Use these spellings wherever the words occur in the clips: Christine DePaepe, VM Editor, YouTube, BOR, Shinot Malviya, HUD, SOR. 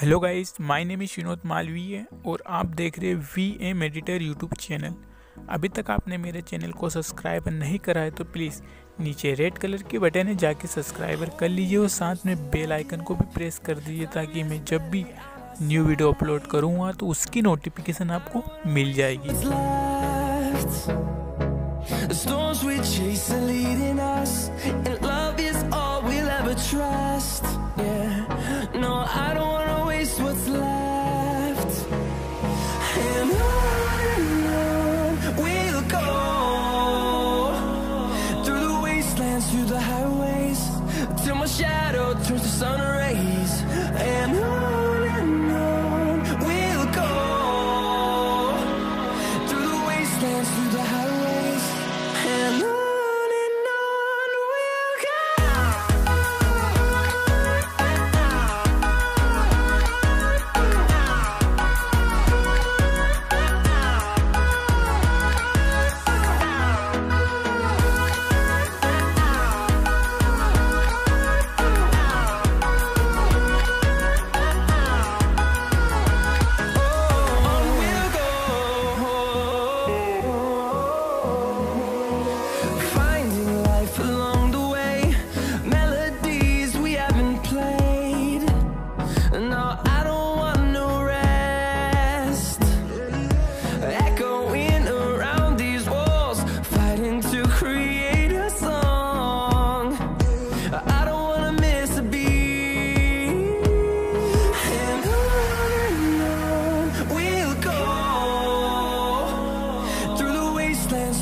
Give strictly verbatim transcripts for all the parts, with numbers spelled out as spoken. Hello guys, my name is शिनोत मालवीय और आप देख रहे हैं वी ए मेडिटर यूट्यूब चैनल। अभी तक आपने मेरे चैनल को सब्सक्राइब नहीं करा है तो प्लीज़ नीचे रेड कलर के बटन है, जाके सब्सक्राइबर कर लीजिए और साथ में बेल आइकन को भी प्रेस कर दीजिए ताकि मैं जब भी न्यू वीडियो अपलोड करूँगा तो उसकी नोटिफिकेशन आपको मिल जाएगी। What's left, and on and on we'll go, through the wastelands, through the highways, till my shadow turns to sun rays, and on and on we'll go, through the wastelands, through the highways, and on.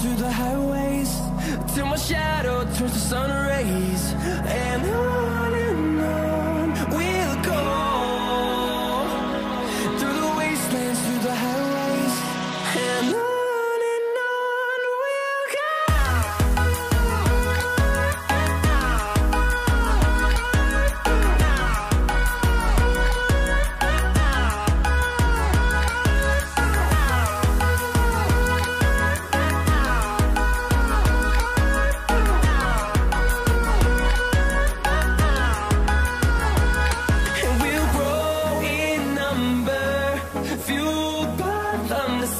Through the highways, till my shadow turns to sun rays, and on and on we'll go, through the wastelands, through the highways, and on.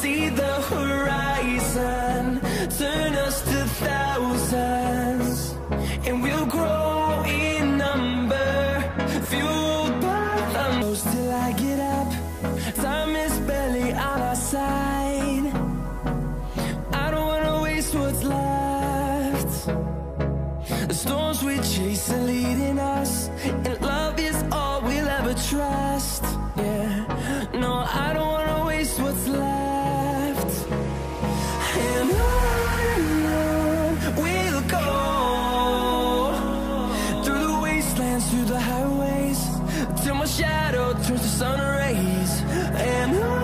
See the horizon, turn us to thousands, and we'll grow in number, fueled by thunder. Till I get up, time is barely on our side. I don't wanna waste what's left. The storms we chase are leading us, and love is all we'll ever trust. Yeah, no, I don't wanna waste what's left. And on and on we'll go, through the wastelands, through the highways, till my shadow turns to sun rays, and on.